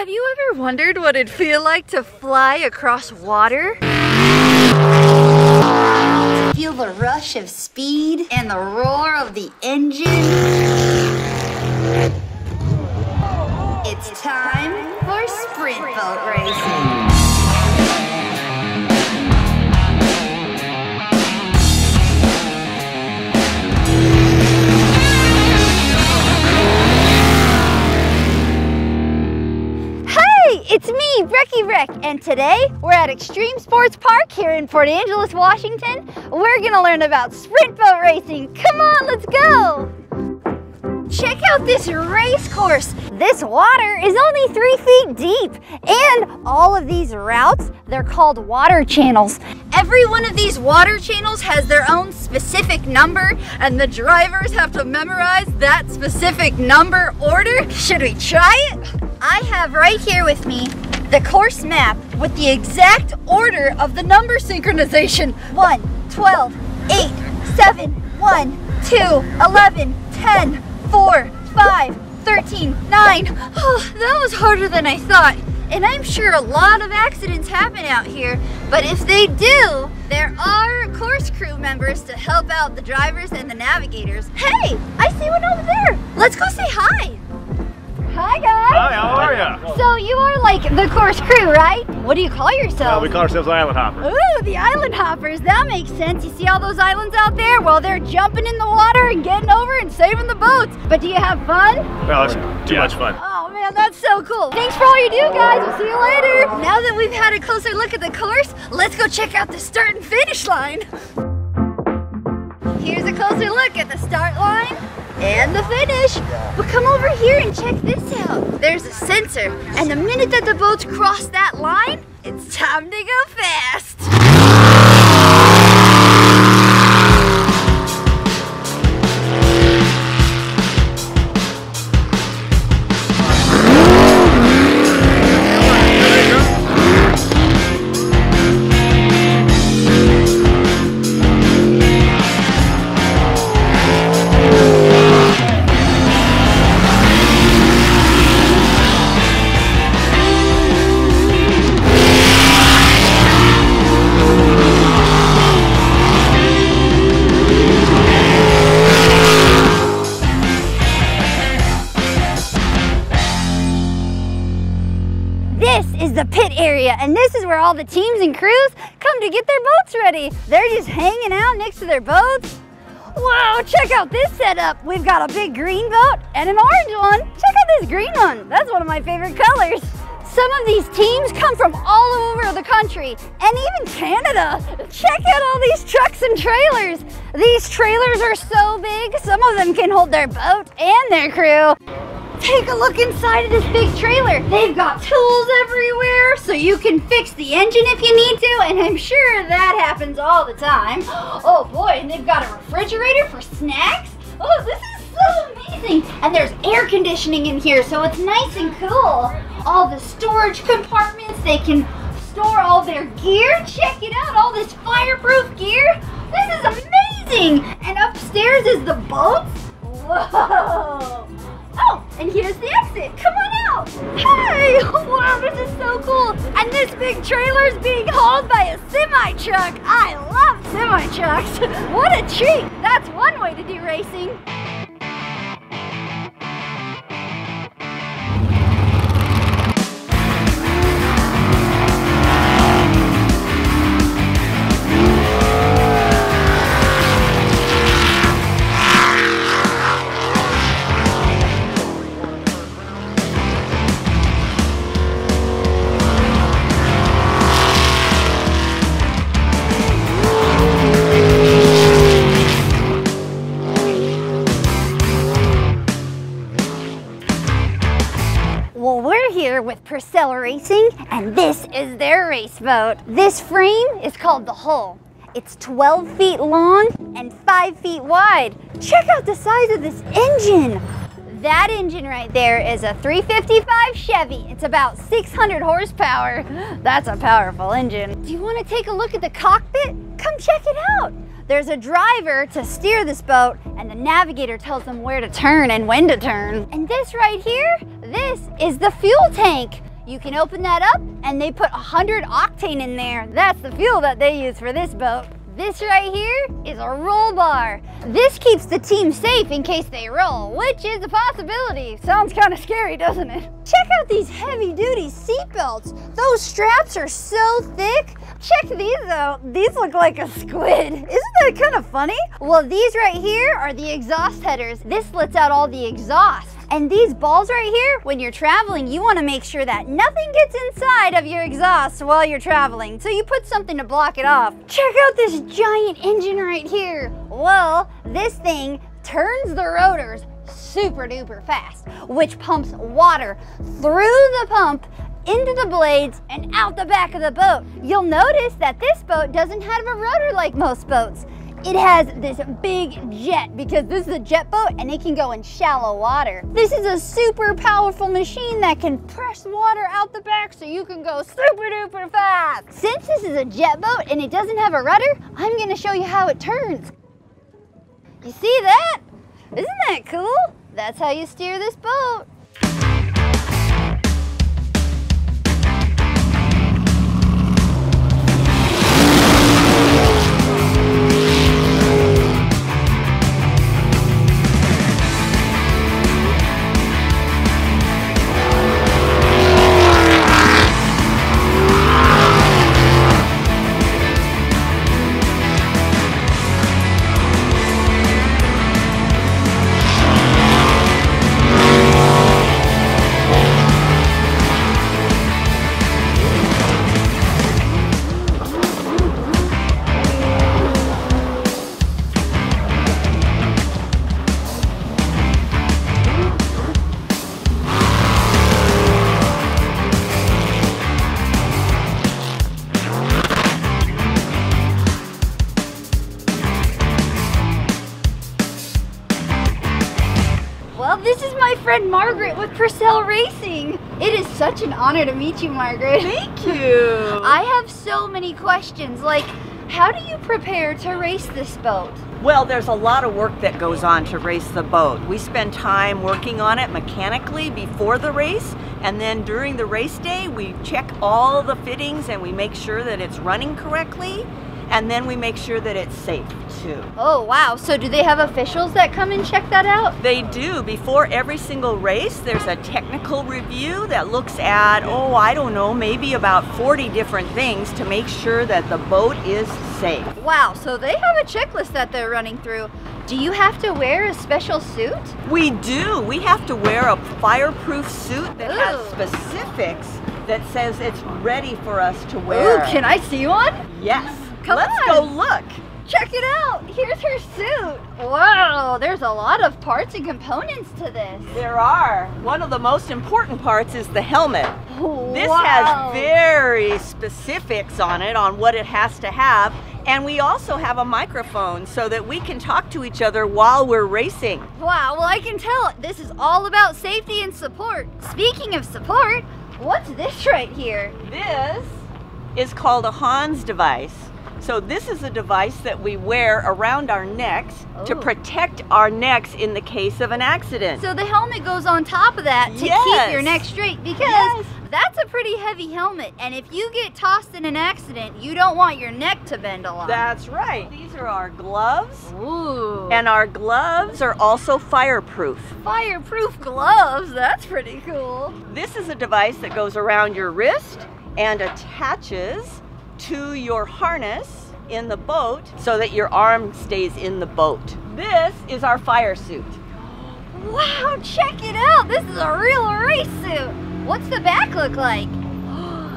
Have you ever wondered what it'd feel like to fly across water? Feel the rush of speed and the roar of the engine? It's time for Sprint Boat Racing. It's me, Brecky Breck, and today we're at Extreme Sports Park here in Port Angeles, Washington. We're gonna learn about sprint boat racing. Come on, let's go! Check out this race course. This water is only 3 feet deep, and all of these routes, they're called water channels. Every one of these water channels has their own specific number, and the drivers have to memorize that specific number order. Should we try it? I have right here with me the course map with the exact order of the number synchronization. 1, 12, 8, 7, 1, 2, 11, 10, 4, 5, 13, 9. Oh, that was harder than I thought. And I'm sure a lot of accidents happen out here, but if they do, there are course crew members to help out the drivers and the navigators. Hey, I see one over there. Let's go say hi. Hi guys! Hi, how are ya? So you are like the course crew, right? What do you call yourselves? We call ourselves Island Hoppers. Ooh, the Island Hoppers, that makes sense. You see all those islands out there? Well, they're jumping in the water and getting over and saving the boats. But do you have fun? Well, it's too much fun. Oh man, that's so cool. Thanks for all you do guys, we'll see you later. Now that we've had a closer look at the course, let's go check out the start and finish line. Here's a closer look at the start line and the finish. But come over here and check this out. There's a sensor, and the minute that the boats cross that line, it's time to go fast. And this is where all the teams and crews come to get their boats ready. They're just hanging out next to their boats. Wow, check out this setup. We've got a big green boat and an orange one. Check out this green one. That's one of my favorite colors. Some of these teams come from all over the country and even Canada. Check out all these trucks and trailers. These trailers are so big, some of them can hold their boat and their crew. Take a look inside of this big trailer. They've got tools everywhere, so you can fix the engine if you need to, and I'm sure that happens all the time. Oh boy, and they've got a refrigerator for snacks. Oh, this is so amazing. And there's air conditioning in here, so it's nice and cool. All the storage compartments, they can store all their gear. Check it out, all this fireproof gear. This is amazing. And upstairs is the boats. Whoa. Oh, and here's the exit. Come on out. Hey, wow, this is so cool. And this big trailer is being hauled by a semi truck. I love semi trucks. What a treat. That's one way to do racing. With Purcell Racing, and this is their race boat. This frame is called the hull. It's 12 feet long and 5 feet wide. Check out the size of this engine. That engine right there is a 355 Chevy. It's about 600 horsepower. That's a powerful engine. Do you want to take a look at the cockpit? Come check it out. There's a driver to steer this boat, and the navigator tells them where to turn and when to turn. And this right here, this is the fuel tank. You can open that up and they put 100 octane in there. That's the fuel that they use for this boat. This right here is a roll bar. This keeps the team safe in case they roll, which is a possibility. Sounds kind of scary, doesn't it? Check out these heavy-duty seatbelts. Those straps are so thick. Check these out. These look like a squid. Isn't that kind of funny? Well, these right here are the exhaust headers. This lets out all the exhaust. And these balls right here, when you're traveling, you want to make sure that nothing gets inside of your exhaust while you're traveling. So you put something to block it off. Check out this giant engine right here. Well, this thing turns the rotors super duper fast, which pumps water through the pump into the blades and out the back of the boat. You'll notice that this boat doesn't have a rotor like most boats. It has this big jet because this is a jet boat and it can go in shallow water. This is a super powerful machine that can press water out the back so you can go super duper fast. Since this is a jet boat and it doesn't have a rudder, I'm gonna show you how it turns. You see that? Isn't that cool? That's how you steer this boat. Margaret with Purcell Racing. It is such an honor to meet you, Margaret. Thank you. I have so many questions, like how do you prepare to race this boat? Well, there's a lot of work that goes on to race the boat. We spend time working on it mechanically before the race, and then during the race day we check all the fittings and we make sure that it's running correctly. And then we make sure that it's safe too. Oh wow, so do they have officials that come and check that out? They do. Before every single race, there's a technical review that looks at, oh, I don't know, maybe about 40 different things to make sure that the boat is safe. Wow, so they have a checklist that they're running through. Do you have to wear a special suit? We do. We have to wear a fireproof suit that has specifics that says it's ready for us to wear. Ooh, can I see one? Yes. Let's go look. Check it out. Here's her suit. Wow, there's a lot of parts and components to this. There are. One of the most important parts is the helmet. Wow. This has very specifics on it, on what it has to have. And we also have a microphone so that we can talk to each other while we're racing. Wow, well I can tell this is all about safety and support. Speaking of support, what's this right here? This is called a Hans device. So this is a device that we wear around our necks to protect our necks in the case of an accident. So the helmet goes on top of that to keep your neck straight, because that's a pretty heavy helmet, and if you get tossed in an accident, you don't want your neck to bend a lot. That's right. These are our gloves. Ooh. And our gloves are also fireproof. Fireproof gloves? That's pretty cool. This is a device that goes around your wrist and attaches to your harness in the boat so that your arm stays in the boat. This is our fire suit. Wow, check it out. This is a real race suit. What's the back look like?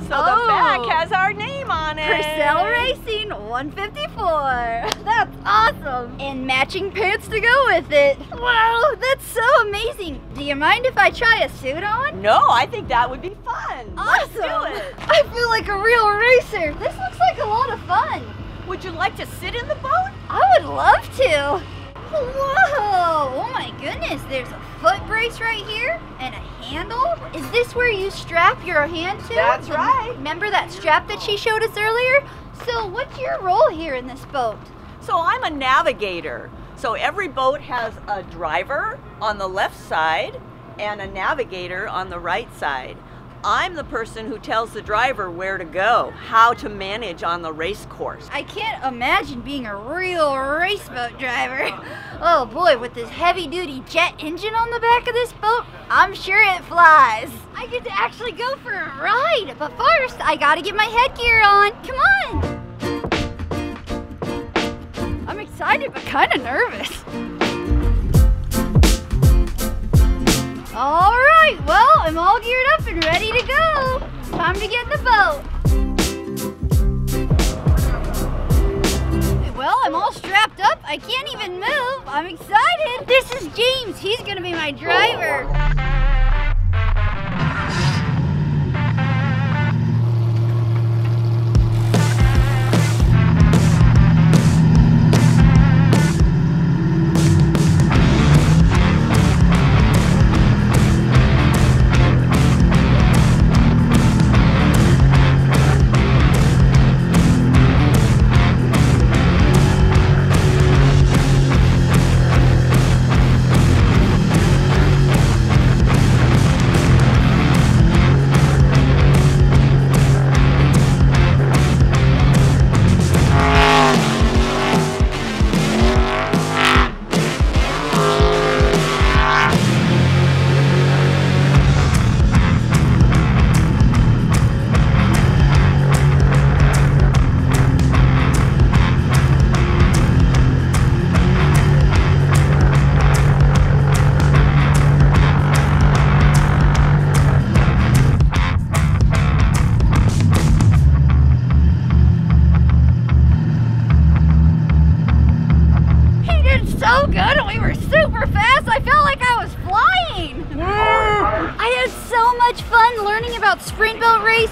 So the back has our name on it. Purcell Racing 154. That's awesome. And matching pants to go with it. Wow, that's so amazing. Do you mind if I try a suit on? No, I think that would be fun. Awesome. Let's do it. I feel like a real racer. This looks like a lot of fun. Would you like to sit in the boat? I would love to. Whoa, oh my goodness, there's a foot brace right here and a handle. Is this where you strap your hand to? That's right. Remember that strap that she showed us earlier? So what's your role here in this boat? So I'm a navigator. So every boat has a driver on the left side and a navigator on the right side. I'm the person who tells the driver where to go, how to manage on the race course. I can't imagine being a real race boat driver. Oh boy, with this heavy-duty jet engine on the back of this boat, I'm sure it flies. I get to actually go for a ride, but first I gotta get my headgear on. Come on! I'm excited but kind of nervous. All right, well, I'm all geared up and ready to go. Time to get in the boat. Well, I'm all strapped up. I can't even move. I'm excited. This is James. He's gonna be my driver.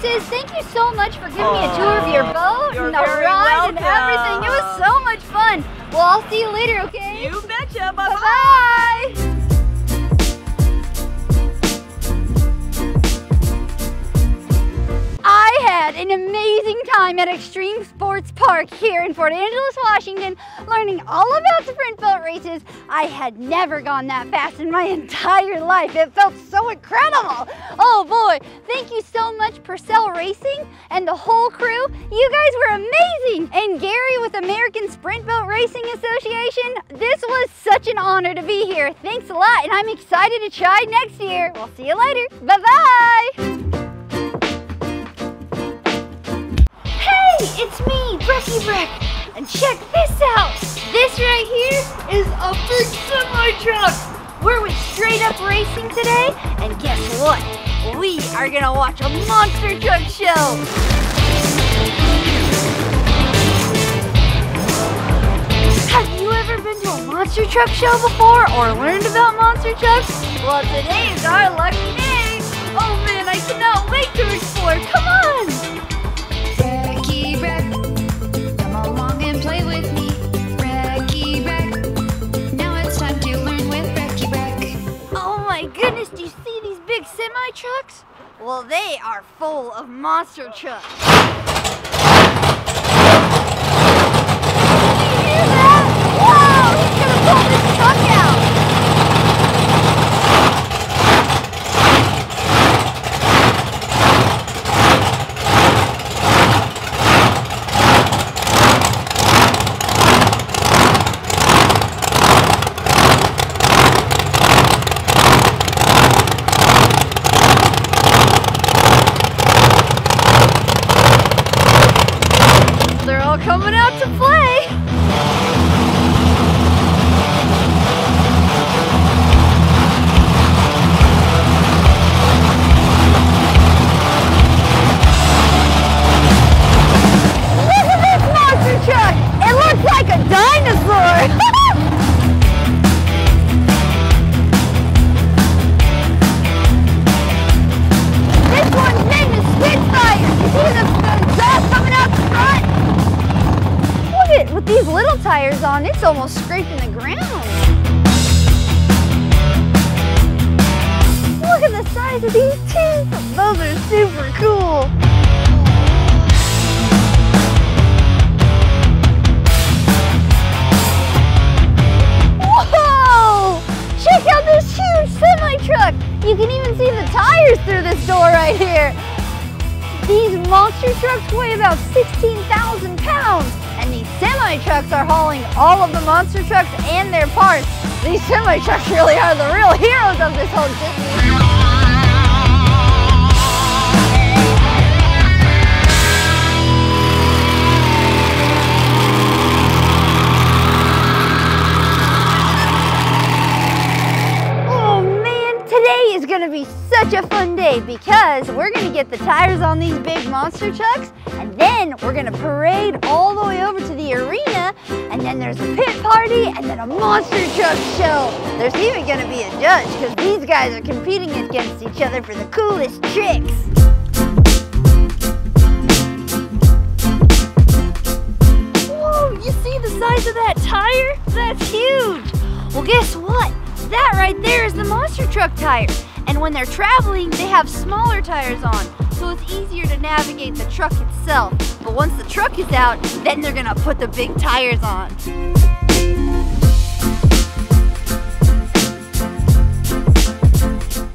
Thank you so much for giving me a tour of your boat and the ride and everything. It was so much fun. Well, I'll see you later, okay? You betcha. Bye-bye. I had an amazing time at Extreme Sports Park here in Port Angeles, Washington, learning all about sprint boat races. I had never gone that fast in my entire life. It felt so incredible. Oh boy, thank you so much, Purcell Racing and the whole crew. You guys were amazing. And Gary with American Sprint Boat Racing Association, this was such an honor to be here. Thanks a lot, and I'm excited to try next year. We'll see you later. Bye-bye. Hey, it's me, Brecky Breck, and check this out. This right here is a big semi truck. We're with Straight Up Racing today, and guess what? We are gonna watch a monster truck show. Have you ever been to a monster truck show before or learned about monster trucks? Well, today is our lucky day. Oh man, I cannot wait to explore. Come on. Brecky Breck, come along and play with me. Brecky Breck, now it's time to learn with Brecky Breck. Oh my goodness, do you see these big semi trucks? Well, they are full of monster trucks. Did you hear that? Whoa, he's gonna pull this truck out. Coming out to play. Look at this monster truck. It looks like a dinosaur. This one's named the Spitfire. You see the dust coming out the front? With these little tires on, it's almost scraping the ground. Look at the size of these teeth. Those are super cool. Whoa! Check out this huge semi truck. You You can even see the tires through this door right here. These monster trucks weigh about 16,000 pounds, and these semi-trucks are hauling all of the monster trucks and their parts. These semi-trucks really are the real heroes of this whole Disney. Such a fun day because we're going to get the tires on these big monster trucks, and then we're going to parade all the way over to the arena, and then there's a pit party and then a monster truck show. There's even going to be a judge because these guys are competing against each other for the coolest tricks. Whoa, you see the size of that tire? That's huge. Well, guess what? That right there is the monster truck tire. And when they're traveling, they have smaller tires on, so it's easier to navigate the truck itself. But once the truck is out, then they're gonna put the big tires on.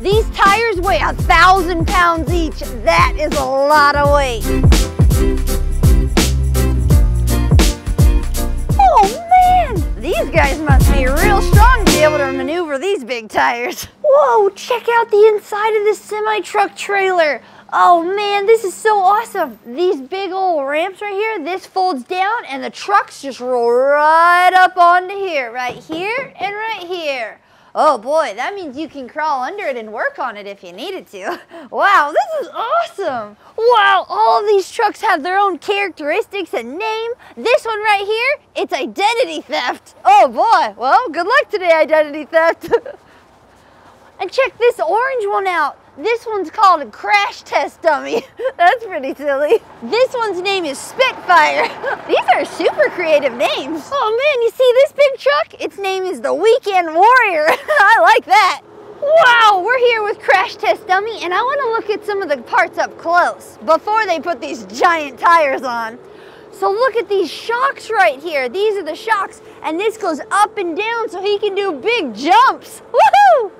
These tires weigh 1,000 pounds each. That is a lot of weight. Oh man, these guys must be real strong to be able to maneuver these big tires. Whoa, check out the inside of this semi-truck trailer. Oh man, this is so awesome. These big old ramps right here, this folds down and the trucks just roll right up onto here, right here and right here. Oh boy, that means you can crawl under it and work on it if you needed to. Wow, this is awesome. Wow, all these trucks have their own characteristics and name. This one right here, it's Identity Theft. Oh boy, well, good luck today, Identity Theft. And check this orange one out. This one's called a Crash Test Dummy. That's pretty silly. This one's name is Spitfire. These are super creative names. Oh man, you see this big truck? Its name is the Weekend Warrior. I like that. Wow, we're here with Crash Test Dummy, and I want to look at some of the parts up close before they put these giant tires on. So look at these shocks right here. These are the shocks, and this goes up and down so he can do big jumps. Woohoo!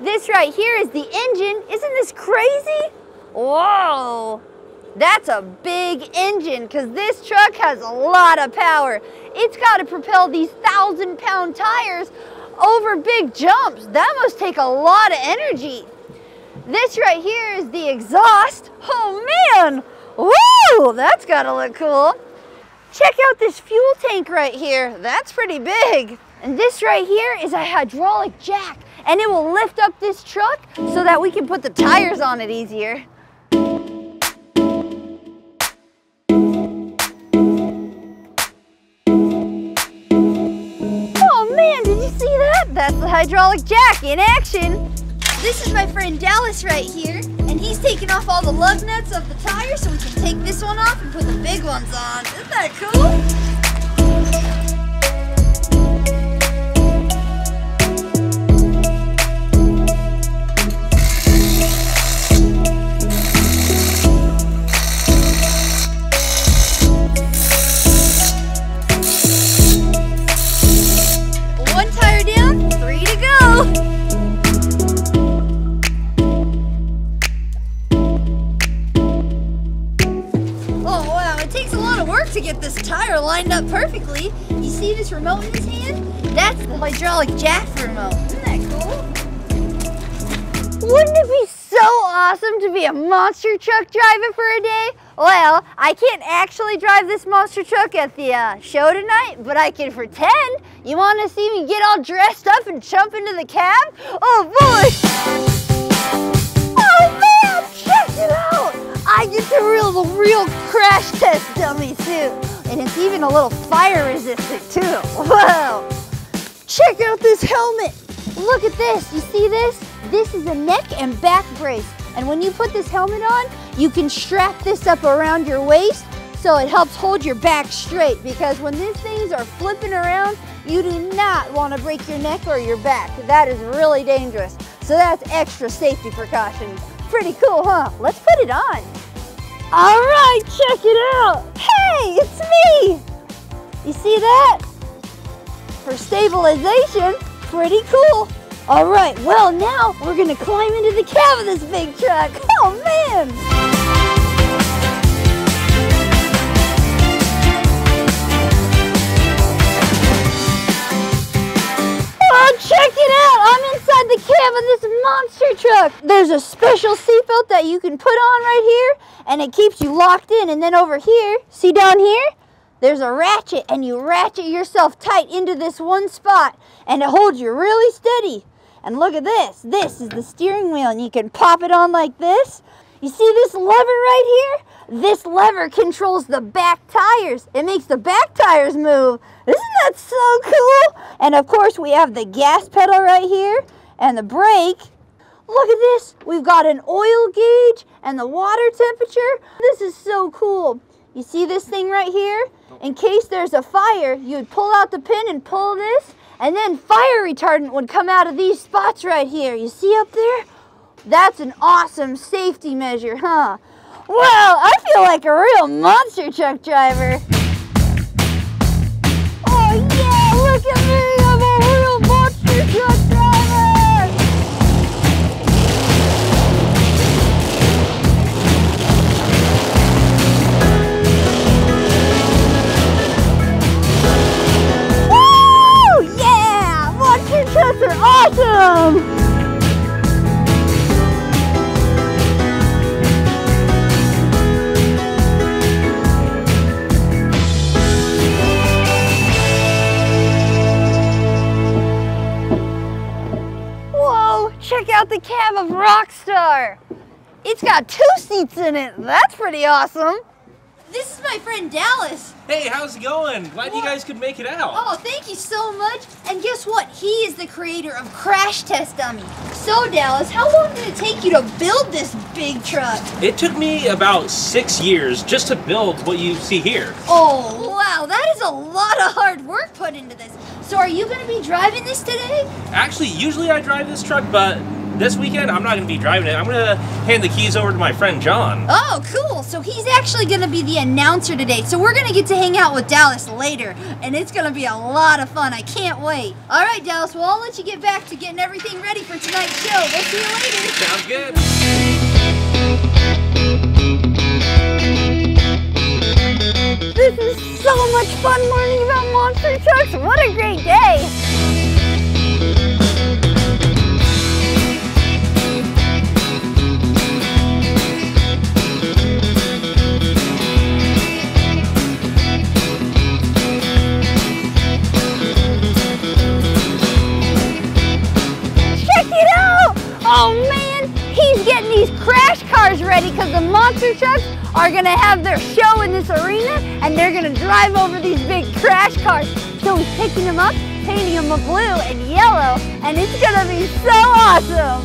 This right here is the engine. Isn't this crazy? Whoa, that's a big engine because this truck has a lot of power. It's got to propel these 1,000-pound tires over big jumps. That must take a lot of energy. This right here is the exhaust. Oh man, whoa, that's got to look cool. Check out this fuel tank right here. That's pretty big. And this right here is a hydraulic jack, and it will lift up this truck so that we can put the tires on it easier. Oh man, did you see that? That's the hydraulic jack in action. This is my friend Dallas right here, and he's taking off all the lug nuts of the tires so we can take this one off and put the big ones on. Isn't that cool? Lined up perfectly. You see this remote in his hand? That's the hydraulic jack remote. Isn't that cool? Wouldn't it be so awesome to be a monster truck driver for a day? Well, I can't actually drive this monster truck at the show tonight, but I can pretend. You want to see me get all dressed up and jump into the cab? Oh boy! Oh man! Check it out! I get to reel the real Crash Test Dummy too. And it's even a little fire resistant too. Whoa! Check out this helmet. Look at this, you see this? This is a neck and back brace. And when you put this helmet on, you can strap this up around your waist so it helps hold your back straight, because when these things are flipping around, you do not want to break your neck or your back. That is really dangerous. So that's extra safety precautions. Pretty cool, huh? Let's put it on. All right, check it out. Hey, it's me! You see that? For stabilization, pretty cool. All right, well now we're gonna climb into the cab of this big truck. Oh man! Check it out! I'm inside the cab of this monster truck. There's a special seatbelt that you can put on right here, and it keeps you locked in. And then over here, see down here? There's a ratchet, and you ratchet yourself tight into this one spot, and it holds you really steady. And look at this. This is the steering wheel, and you can pop it on like this. You see this lever right here? This lever controls the back tires. It makes the back tires move. Isn't that so cool? And of course we have the gas pedal right here and the brake. Look at this. We've got an oil gauge and the water temperature. This is so cool. You see this thing right here? In case there's a fire, you'd pull out the pin and pull this, and then fire retardant would come out of these spots right here. You see up there? That's an awesome safety measure, huh? Wow, I feel like a real monster truck driver. Oh yeah, look at me, I'm a real monster truck driver! Woo! Yeah! Monster trucks are awesome! Check out the cab of Rockstar. It's got 2 seats in it. That's pretty awesome. This is my friend Dallas. Hey, how's it going? Glad you guys could make it out. Oh, thank you so much. And guess what? He is the creator of Crash Test Dummy. So Dallas, how long did it take you to build this big truck? It took me about 6 years just to build what you see here. Oh, wow. That is a lot of hard work put into this. So are you going to be driving this today? Actually, usually I drive this truck, but this weekend I'm not going to be driving it. I'm going to hand the keys over to my friend John. Oh, cool. So he's actually going to be the announcer today. So we're going to get to hang out with Dallas later, and it's going to be a lot of fun. I can't wait. All right, Dallas, well, I'll let you get back to getting everything ready for tonight's show. We'll see you later. Sounds good. This is so much fun learning about monster trucks. What a great day. Check it out. Oh man, he's getting these crash cars ready because the monster trucks are going to have their show in this arena, and they're going to drive over these big crash cars. So he's picking them up, painting them blue and yellow, and it's going to be so awesome.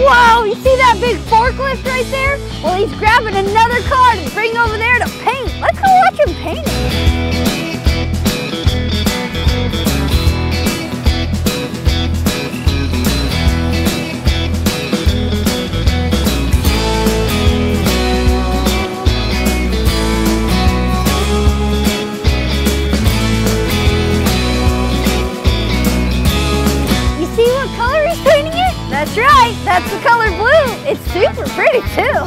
Whoa, you see that big forklift right there? Well, he's grabbing another car to bring over there to paint. Let's go watch him paint it. That's right, that's the color blue. It's super pretty too.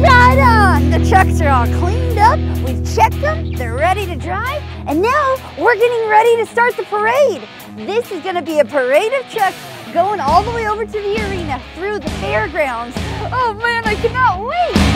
Right on, the trucks are all cleaned up. We've checked them, they're ready to drive. And now we're getting ready to start the parade. This is gonna be a parade of trucks going all the way over to the arena through the fairgrounds. Oh man, I cannot wait!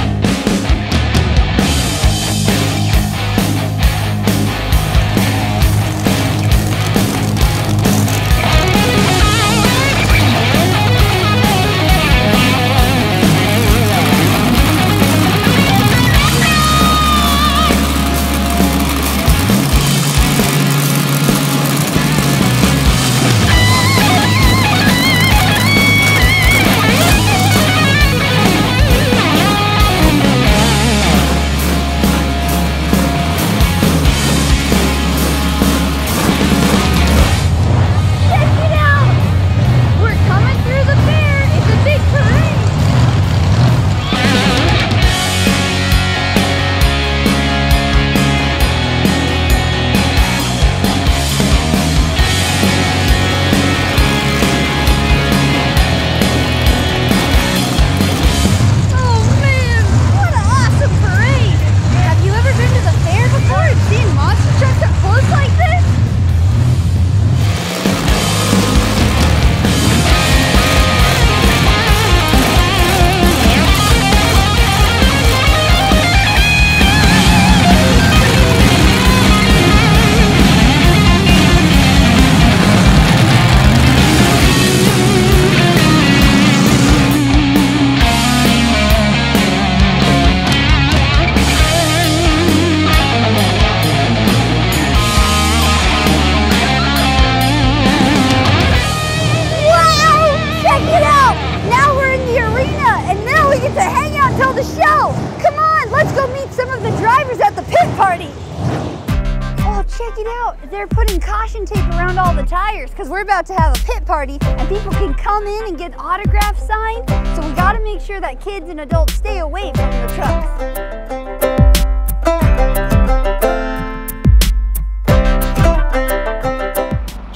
Check it out, they're putting caution tape around all the tires because we're about to have a pit party and people can come in and get autographs signed. So we gotta make sure that kids and adults stay away from the trucks.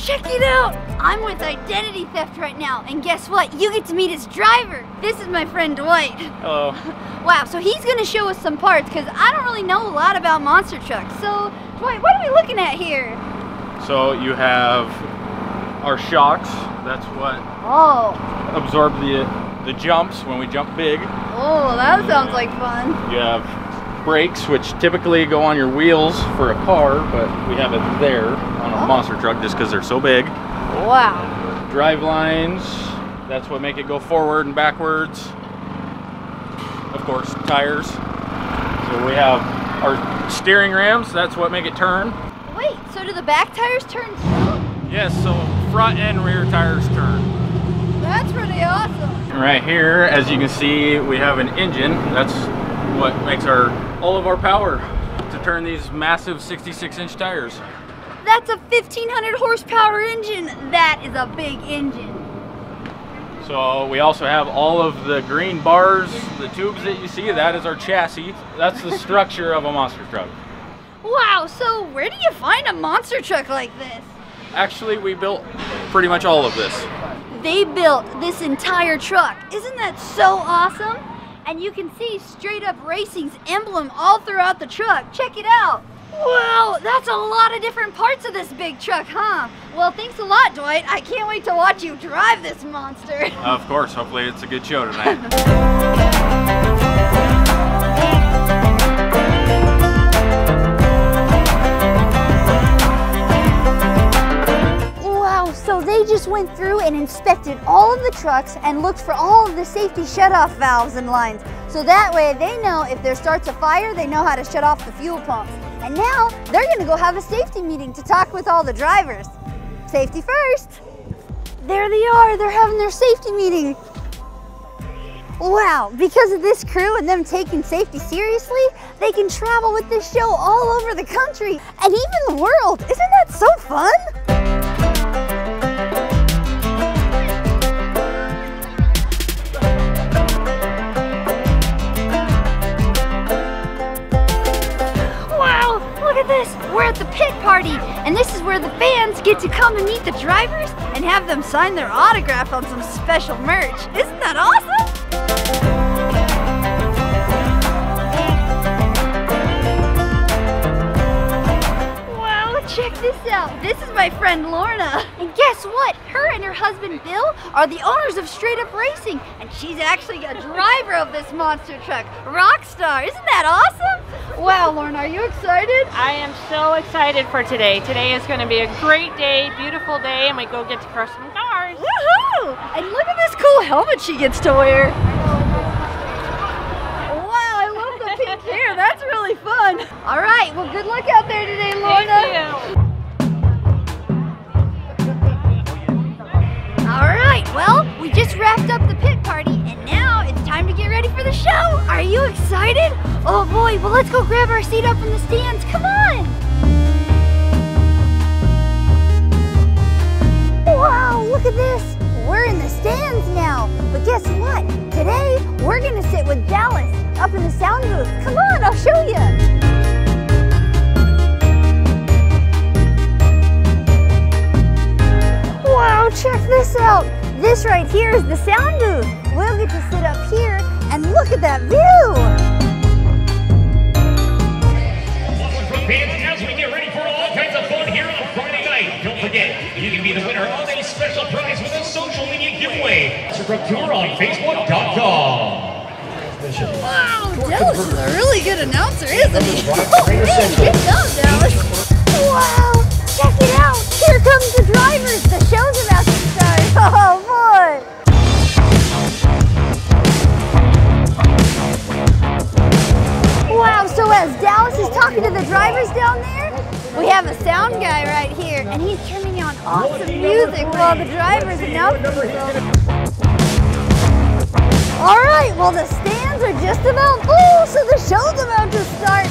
Check it out! I'm with Identity Theft right now, and guess what? You get to meet its driver. This is my friend Dwight. Hello. Wow, so he's gonna show us some parts because I don't really know a lot about monster trucks. So, Dwight, what are we looking at here? So you have our shocks. That's what absorbs the jumps when we jump big. Oh, that sounds like fun. You have brakes, which typically go on your wheels for a car, but we have it there. A monster truck just because they're so big. Wow. Drive lines, that's what make it go forward and backwards. Of course, tires. So we have our steering rams, that's what make it turn. Wait, so do the back tires turn too? Yes, so front and rear tires turn. That's pretty awesome. Right here, as you can see, we have an engine. That's what makes all of our power to turn these massive 66-inch tires. That's a 1,500 horsepower engine. That is a big engine. So we also have all of the green bars, the tubes that you see, that is our chassis. That's the structure of a monster truck. Wow, so where do you find a monster truck like this? Actually, we built pretty much all of this. They built this entire truck. Isn't that so awesome? And you can see Straight Up Racing's emblem all throughout the truck. Check it out. Wow, that's a lot of different parts of this big truck, huh? Well, thanks a lot, Dwight. I can't wait to watch you drive this monster. Of course, hopefully it's a good show tonight. Wow, so they just went through and inspected all of the trucks and looked for all of the safety shutoff valves and lines. So that way they know if there starts a fire, they know how to shut off the fuel pumps. And now, they're gonna go have a safety meeting to talk with all the drivers. Safety first. There they are, they're having their safety meeting. Wow, because of this crew and them taking safety seriously, they can travel with this show all over the country and even the world. Isn't that so fun? We're at the pit party, and this is where the fans get to come and meet the drivers and have them sign their autograph on some special merch. Isn't that awesome? Wow, check this out. This is my friend Lorna. And guess what? Her and her husband Bill are the owners of Straight Up Racing, and she's actually a driver of this monster truck, Rockstar. Isn't that awesome? Wow, Lorna, are you excited? I am so excited for today. Today is going to be a great day, beautiful day, and we go get to crush some cars. Woohoo! And look at this cool helmet she gets to wear. Wow, I love the pink hair. That's really fun. All right, well, good luck out there today, Lorna. Thank you. All right, well, we just wrapped up the pit party, and now it's time to get ready for the show. Are you excited? Oh boy, well, let's go grab our seat up in the stands. Come on. Wow, look at this. We're in the stands now, but guess what? Today, we're gonna sit with Dallas up in the sound booth. Come on, I'll show you. Wow, check this out. This right here is the sound booth. We'll get to sit up here and look at that view. As we get ready for all kinds of fun here on Friday night, don't forget, you can be the winner of a special prize with a social media giveaway. It's from tour on Facebook.com. Wow, Dallas is a really good announcer, isn't he? Oh, man, good job, Dallas. Wow. Check it out! Here comes the drivers! The show's about to start! Oh boy! Wow, so as Dallas is talking to the drivers down there, we have a sound guy right here, and he's turning on awesome music while the drivers announce themselves. Alright, well the stands are just about full, so the show's about to start!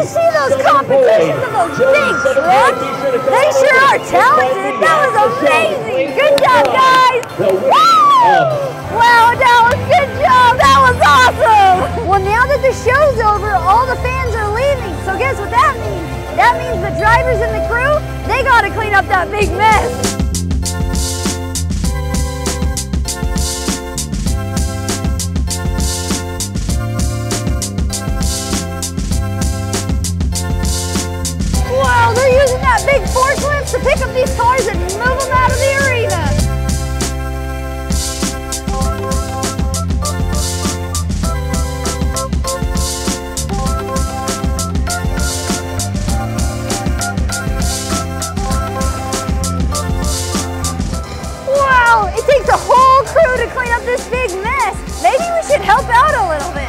you see those competitions of those big trucks? They sure are talented. That was amazing. Good job, guys. Woo! Wow, Dallas, good job. That was awesome. Well, now that the show's over, all the fans are leaving. So guess what that means? That means the drivers and the crew, they got to clean up that big mess. They're using that big forklift to pick up these cars and move them out of the arena. Wow, it takes a whole crew to clean up this big mess. Maybe we should help out a little bit.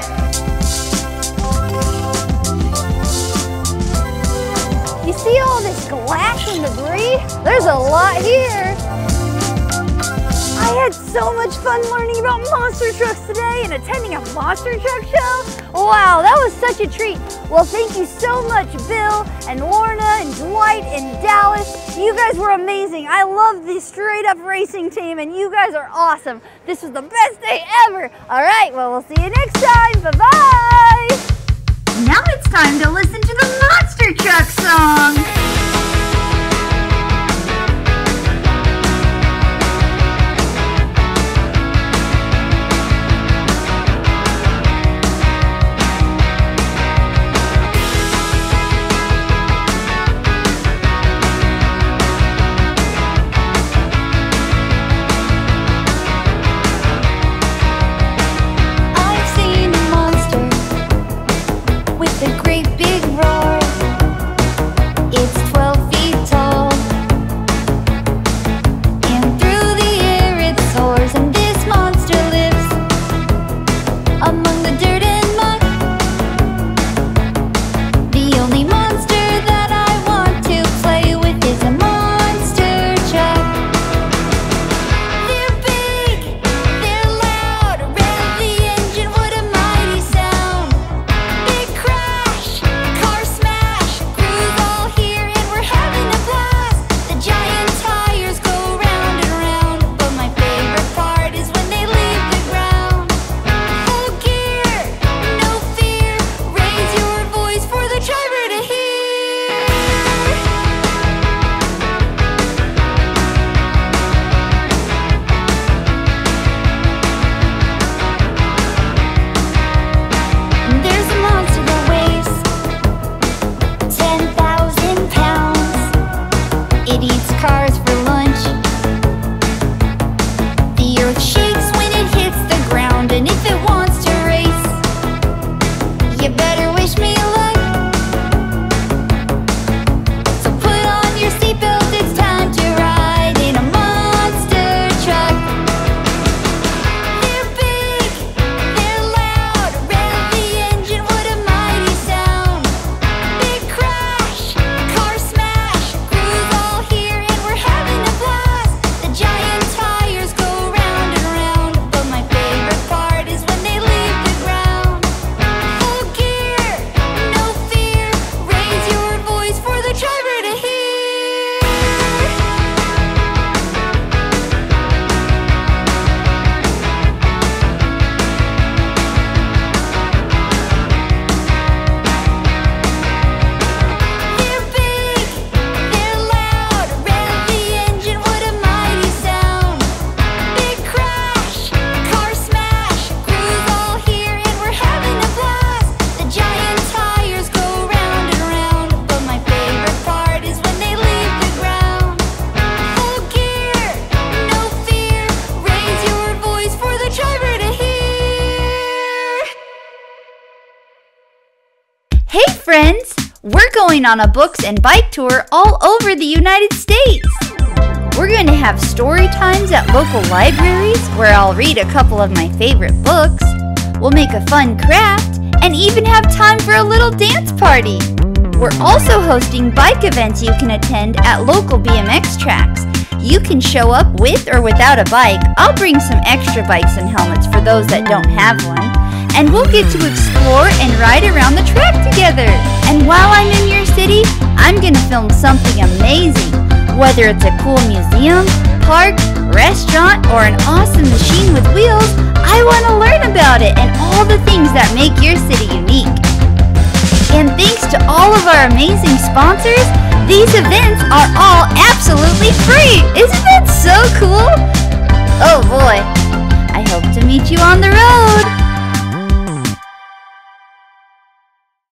You see all this glass and debris? There's a lot here. I had so much fun learning about monster trucks today and attending a monster truck show. Wow, that was such a treat. Well, thank you so much, Bill and Lorna and Dwight and Dallas. You guys were amazing. I love the Straight Up Racing team and you guys are awesome. This was the best day ever. All right, well, we'll see you next time. Bye-bye. Now it's time to listen to the Monster Truck song. On a books and bike tour all over the United States. We're going to have story times at local libraries where I'll read a couple of my favorite books. We'll make a fun craft and even have time for a little dance party. We're also hosting bike events you can attend at local BMX tracks. You can show up with or without a bike. I'll bring some extra bikes and helmets for those that don't have one. and we'll get to explore and ride around the track together. And while I'm in your city, I'm gonna film something amazing, whether it's a cool museum, park, restaurant, or an awesome machine with wheels. I wanna learn about it and all the things that make your city unique. And thanks to all of our amazing sponsors, these events are all absolutely free. Isn't that so cool? Oh boy, I hope to meet you on the road.